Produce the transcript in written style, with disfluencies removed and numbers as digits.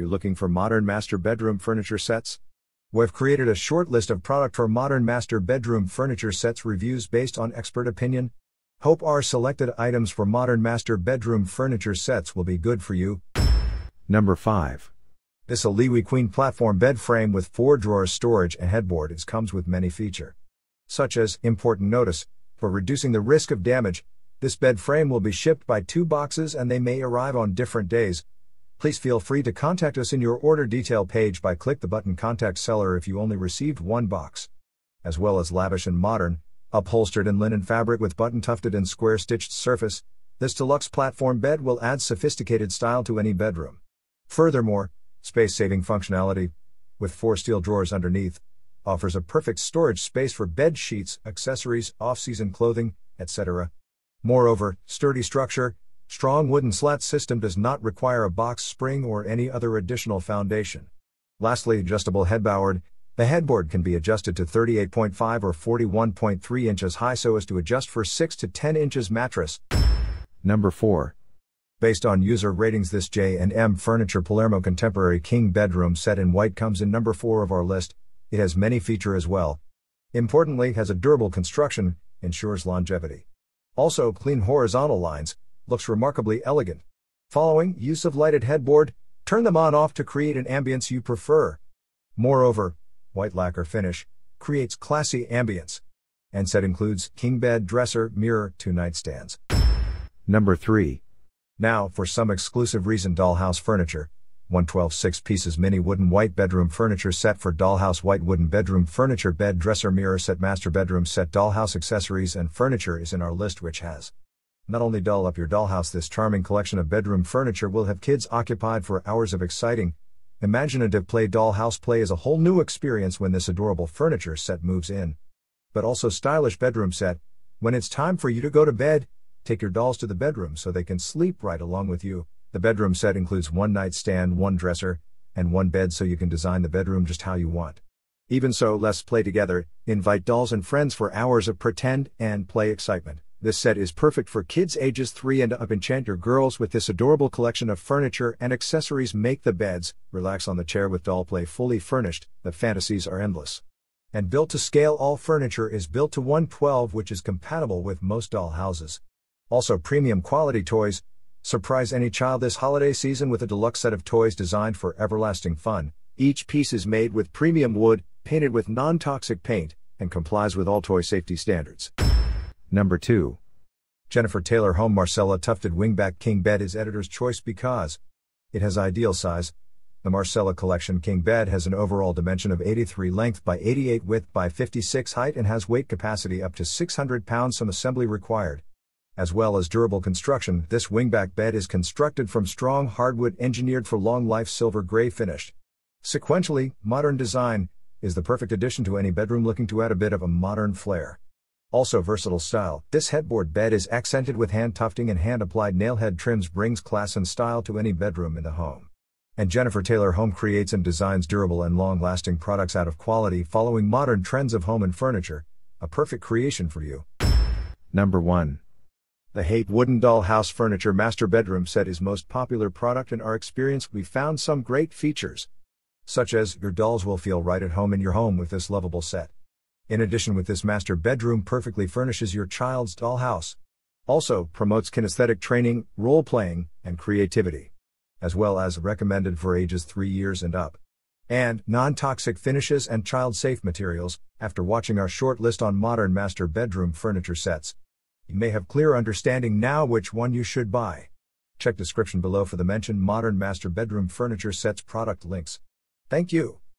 you looking for modern master bedroom furniture sets? We've created a short list of product for modern master bedroom furniture sets reviews based on expert opinion. Hope our selected items for modern master bedroom furniture sets will be good for you. Number 5. This Allewie Queen platform bed frame with 4 drawers storage and headboard comes with many features, such as, important notice, for reducing the risk of damage, this bed frame will be shipped by 2 boxes and they may arrive on different days. Please feel free to contact us in your order detail page by click the button Contact Seller if you only received 1 box. As well as lavish and modern, upholstered in linen fabric with button tufted and square stitched surface, this deluxe platform bed will add sophisticated style to any bedroom. Furthermore, space-saving functionality, with 4 steel drawers underneath, offers a perfect storage space for bed sheets, accessories, off-season clothing, etc. Moreover, sturdy structure, strong wooden slat system does not require a box spring or any other additional foundation. Lastly, adjustable headboard, the headboard can be adjusted to 38.5 or 41.3 inches high so as to adjust for 6 to 10 inches mattress. Number 4. Based on user ratings, this J&M Furniture Palermo Contemporary King bedroom set in white comes in number 4 of our list. It has many features as well. Importantly, has a durable construction, ensures longevity. Also, clean horizontal lines, looks remarkably elegant. Following use of lighted headboard, turn them on/off to create an ambience you prefer. Moreover, white lacquer finish, creates classy ambience. And set includes king bed, dresser, mirror, 2 nightstands. Number 3. Now, for some exclusive reason, Doll-House Furniture, 112 6-pieces mini wooden white bedroom furniture set for Doll-House white wooden bedroom furniture bed dresser mirror set master bedroom set Doll-House accessories and furniture is in our list, which has not only doll up your dollhouse, this charming collection of bedroom furniture will have kids occupied for hours of exciting, imaginative play. Doll-House play is a whole new experience when this adorable furniture set moves in. But also stylish bedroom set, when it's time for you to go to bed, take your dolls to the bedroom so they can sleep right along with you. The bedroom set includes 1 nightstand, 1 dresser, and 1 bed so you can design the bedroom just how you want. Even so, let's play together, invite dolls and friends for hours of pretend and play excitement. This set is perfect for kids ages 3 and up. Enchant your girls with this adorable collection of furniture and accessories. Make the beds, relax on the chair with doll play. Fully furnished, the fantasies are endless. And built to scale, all furniture is built to 112, which is compatible with most doll houses. Also, premium quality toys. Surprise any child this holiday season with a deluxe set of toys designed for everlasting fun. Each piece is made with premium wood, painted with non-toxic paint, and complies with all toy safety standards. Number 2. Jennifer Taylor Home Marcella Tufted Wingback King Bed is editor's choice because it has ideal size. The Marcella Collection King Bed has an overall dimension of 83 length by 88 width by 56 height and has weight capacity up to 600 pounds, some assembly required. As well as durable construction, this wingback bed is constructed from strong hardwood engineered for long life, silver gray finished. Sequentially, modern design is the perfect addition to any bedroom looking to add a bit of a modern flair. Also versatile style, this headboard bed is accented with hand tufting and hand applied nailhead trims, brings class and style to any bedroom in the home. And Jennifer Taylor Home creates and designs durable and long lasting products out of quality following modern trends of home and furniture, a perfect creation for you. Number 1. The Hape Wooden Doll-House Furniture Master Bedroom Set is most popular product in our experience. We found some great features, such as, your dolls will feel right at home in your home with this lovable set. In addition, with this master bedroom perfectly furnishes your child's dollhouse. Also, promotes kinesthetic training, role-playing, and creativity. As well as, recommended for ages 3 years and up. And, non-toxic finishes and child-safe materials. After watching our short list on modern master bedroom furniture sets, you may have clear understanding now which one you should buy. Check description below for the mentioned modern master bedroom furniture sets product links. Thank you.